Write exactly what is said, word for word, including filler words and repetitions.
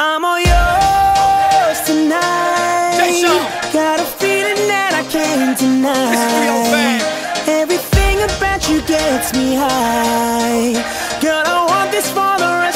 I'm all yours tonight. Got a feeling that I can't deny. Everything about you gets me high. Girl, I want this for the rest.